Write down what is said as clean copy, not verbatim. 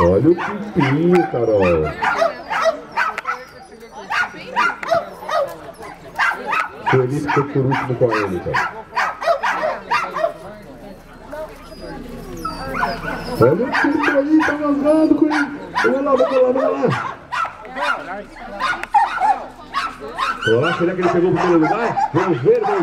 Olha o pipinho, Carol. Feliz ficou por último com a Érica. Olha o pito aí, tá vazado com ele. Olha lá. Olha lá, será que ele pegou o primeiro lugar? Vamos ver,